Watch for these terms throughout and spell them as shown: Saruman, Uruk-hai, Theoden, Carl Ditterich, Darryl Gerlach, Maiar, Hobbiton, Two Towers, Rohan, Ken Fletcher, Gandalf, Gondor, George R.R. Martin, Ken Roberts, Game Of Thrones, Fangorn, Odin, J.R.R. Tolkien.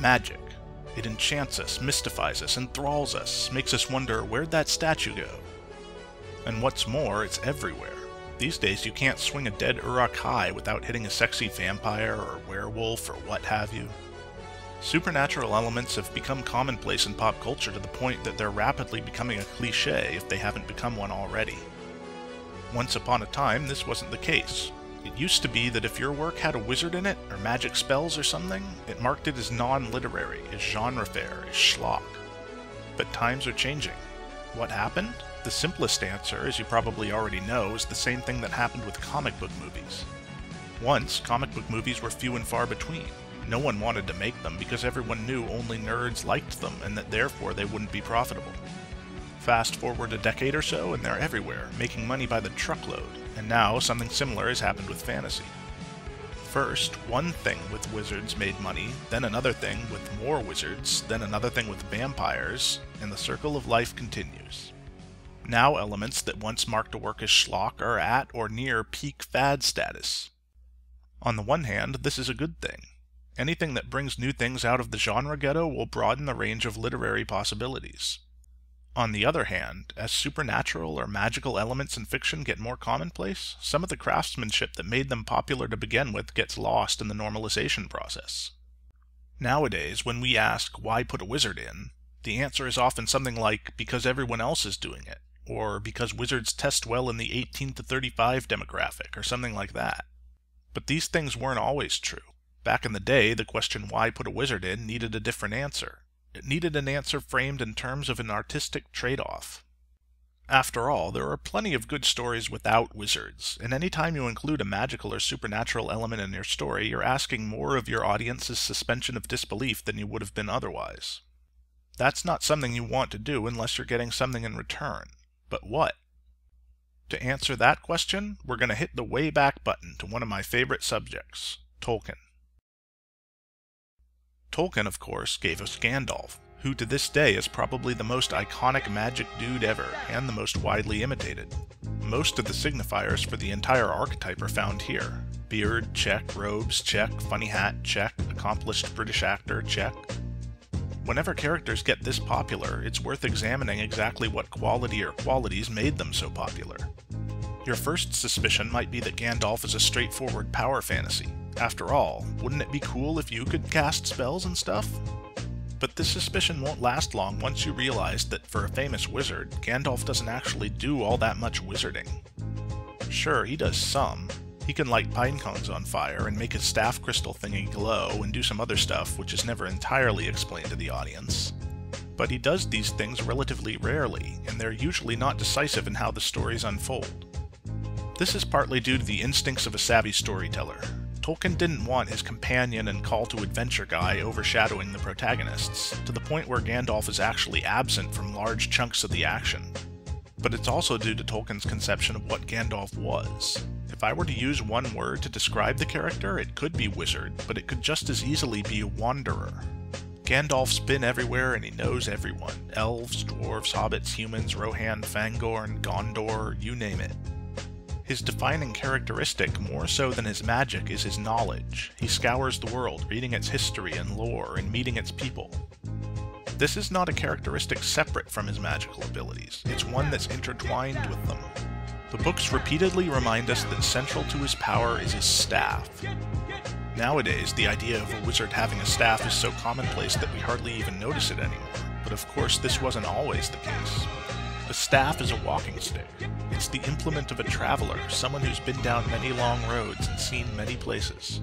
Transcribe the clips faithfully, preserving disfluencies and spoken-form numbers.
magic. It enchants us, mystifies us, enthralls us, makes us wonder, where'd that statue go? And what's more, it's everywhere. These days you can't swing a dead Uruk-hai without hitting a sexy vampire or werewolf or what have you. Supernatural elements have become commonplace in pop culture to the point that they're rapidly becoming a cliché if they haven't become one already. Once upon a time, this wasn't the case. It used to be that if your work had a wizard in it, or magic spells or something, it marked it as non-literary, as genre-fare, as schlock. But times are changing. What happened? The simplest answer, as you probably already know, is the same thing that happened with comic book movies. Once, comic book movies were few and far between. No one wanted to make them because everyone knew only nerds liked them and that therefore they wouldn't be profitable. Fast forward a decade or so and they're everywhere, making money by the truckload, and now something similar has happened with fantasy. First, one thing with wizards made money, then another thing with more wizards, then another thing with vampires, and the circle of life continues. Now elements that once marked a work as schlock are at or near peak fad status. On the one hand, this is a good thing. Anything that brings new things out of the genre ghetto will broaden the range of literary possibilities. On the other hand, as supernatural or magical elements in fiction get more commonplace, some of the craftsmanship that made them popular to begin with gets lost in the normalization process. Nowadays, when we ask, why put a wizard in, the answer is often something like, because everyone else is doing it, or because wizards test well in the eighteen to thirty-five demographic, or something like that. But these things weren't always true. Back in the day, the question why put a wizard in needed a different answer. It needed an answer framed in terms of an artistic trade-off. After all, there are plenty of good stories without wizards, and any time you include a magical or supernatural element in your story, you're asking more of your audience's suspension of disbelief than you would have been otherwise. That's not something you want to do unless you're getting something in return. But what? To answer that question, we're going to hit the way back button to one of my favorite subjects, Tolkien. Tolkien, of course, gave us Gandalf, who to this day is probably the most iconic magic dude ever, and the most widely imitated. Most of the signifiers for the entire archetype are found here. Beard, check. Robes, check. Funny hat, check. Accomplished British actor, check. Whenever characters get this popular, it's worth examining exactly what quality or qualities made them so popular. Your first suspicion might be that Gandalf is a straightforward power fantasy. After all, wouldn't it be cool if you could cast spells and stuff? But this suspicion won't last long once you realize that for a famous wizard, Gandalf doesn't actually do all that much wizarding. Sure, he does some. He can light pine cones on fire and make his staff crystal thingy glow and do some other stuff which is never entirely explained to the audience. But he does these things relatively rarely, and they're usually not decisive in how the stories unfold. This is partly due to the instincts of a savvy storyteller. Tolkien didn't want his companion and call-to-adventure guy overshadowing the protagonists, to the point where Gandalf is actually absent from large chunks of the action. But it's also due to Tolkien's conception of what Gandalf was. If I were to use one word to describe the character, it could be wizard, but it could just as easily be wanderer. Gandalf's been everywhere and he knows everyone. Elves, dwarves, hobbits, humans, Rohan, Fangorn, Gondor, you name it. His defining characteristic, more so than his magic, is his knowledge. He scours the world, reading its history and lore, and meeting its people. This is not a characteristic separate from his magical abilities. It's one that's intertwined with them. The books repeatedly remind us that central to his power is his staff. Nowadays, the idea of a wizard having a staff is so commonplace that we hardly even notice it anymore. But of course, this wasn't always the case. A staff is a walking stick. It's the implement of a traveler, someone who's been down many long roads and seen many places.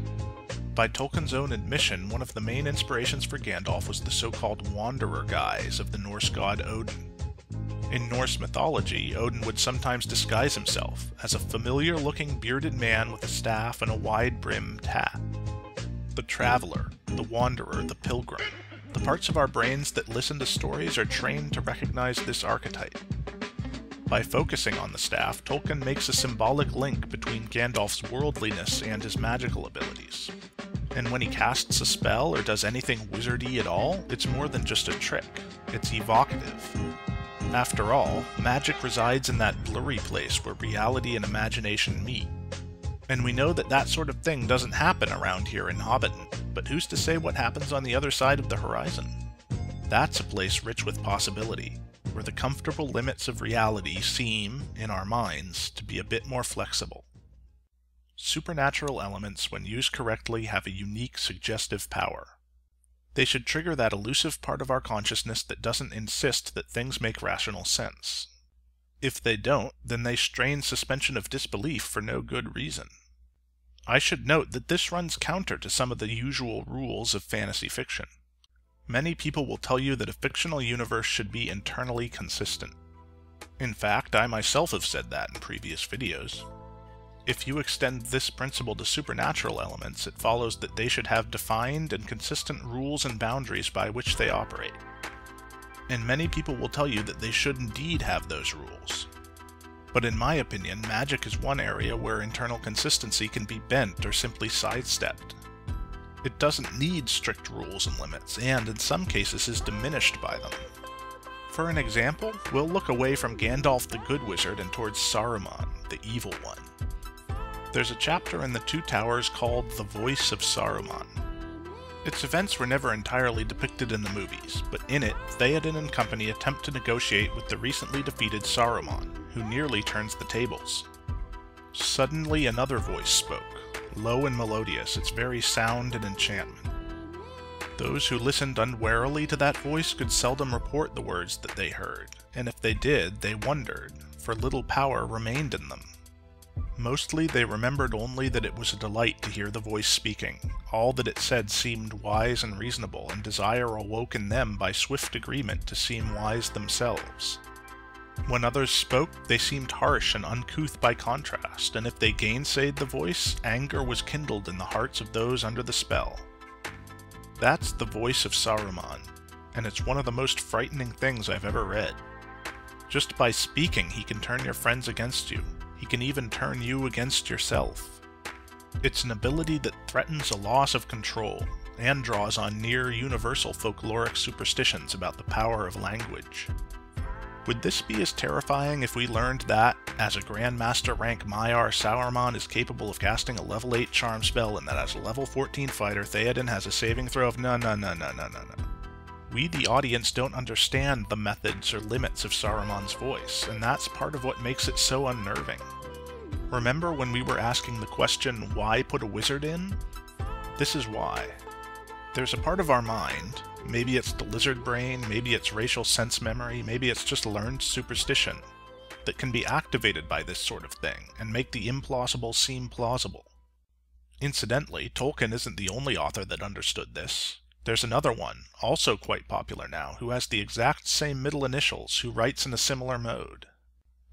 By Tolkien's own admission, one of the main inspirations for Gandalf was the so-called wanderer guise of the Norse god Odin. In Norse mythology, Odin would sometimes disguise himself as a familiar-looking bearded man with a staff and a wide-brimmed hat. The traveler, the wanderer, the pilgrim. The parts of our brains that listen to stories are trained to recognize this archetype. By focusing on the staff, Tolkien makes a symbolic link between Gandalf's worldliness and his magical abilities. And when he casts a spell or does anything wizardy at all, it's more than just a trick. It's evocative. After all, magic resides in that blurry place where reality and imagination meet. And we know that that sort of thing doesn't happen around here in Hobbiton. but who's to say what happens on the other side of the horizon? That's a place rich with possibility, where the comfortable limits of reality seem, in our minds, to be a bit more flexible. Supernatural elements, when used correctly, have a unique suggestive power. They should trigger that elusive part of our consciousness that doesn't insist that things make rational sense. If they don't, then they strain suspension of disbelief for no good reason. I should note that this runs counter to some of the usual rules of fantasy fiction. Many people will tell you that a fictional universe should be internally consistent. In fact, I myself have said that in previous videos. If you extend this principle to supernatural elements, it follows that they should have defined and consistent rules and boundaries by which they operate. And many people will tell you that they should indeed have those rules. But in my opinion, magic is one area where internal consistency can be bent or simply sidestepped. It doesn't need strict rules and limits, and in some cases is diminished by them. For an example, we'll look away from Gandalf the Good Wizard and towards Saruman, the Evil One. There's a chapter in the Two Towers called The Voice of Saruman. Its events were never entirely depicted in the movies, but in it, Theoden and company attempt to negotiate with the recently defeated Saruman, who nearly turns the tables. Suddenly another voice spoke, low and melodious, its very sound an enchantment. Those who listened unwarily to that voice could seldom report the words that they heard, and if they did, they wondered, for little power remained in them. Mostly they remembered only that it was a delight to hear the voice speaking. All that it said seemed wise and reasonable, and desire awoke in them by swift agreement to seem wise themselves. When others spoke, they seemed harsh and uncouth by contrast, and if they gainsaid the voice, anger was kindled in the hearts of those under the spell. That's the voice of Saruman, and it's one of the most frightening things I've ever read. Just by speaking, he can turn your friends against you. He can even turn you against yourself. It's an ability that threatens a loss of control, and draws on near-universal folkloric superstitions about the power of language. Would this be as terrifying if we learned that, as a Grandmaster rank Maiar, Saruman is capable of casting a level eight charm spell, and that as a level fourteen fighter, Theoden has a saving throw of no no no no no no no. We, the audience, don't understand the methods or limits of Saruman's voice, and that's part of what makes it so unnerving. Remember when we were asking the question, why put a wizard in? This is why. There's a part of our mind, maybe it's the lizard brain, maybe it's racial sense memory, maybe it's just learned superstition, that can be activated by this sort of thing, and make the implausible seem plausible. Incidentally, Tolkien isn't the only author that understood this. There's another one, also quite popular now, who has the exact same middle initials, who writes in a similar mode.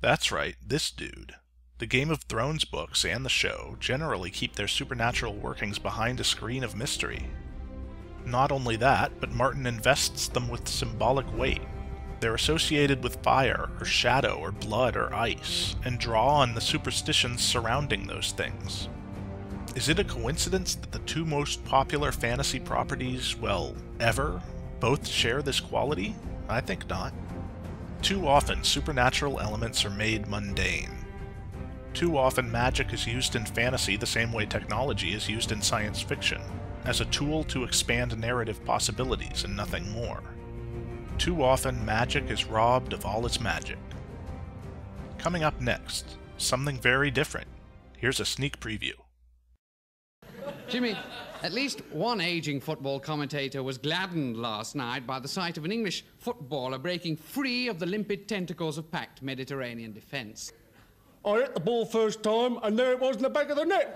That's right, this dude. The Game of Thrones books and the show generally keep their supernatural workings behind a screen of mystery. Not only that, but Martin invests them with symbolic weight. They're associated with fire, or shadow, or blood, or ice, and draw on the superstitions surrounding those things. Is it a coincidence that the two most popular fantasy properties, well, ever, both share this quality? I think not. Too often, supernatural elements are made mundane. Too often, magic is used in fantasy the same way technology is used in science fiction, as a tool to expand narrative possibilities and nothing more. Too often, magic is robbed of all its magic. Coming up next, something very different. Here's a sneak preview. Jimmy, at least one aging football commentator was gladdened last night by the sight of an English footballer breaking free of the limpid tentacles of packed Mediterranean defence. I hit the ball first time, and there it was in the back of the net.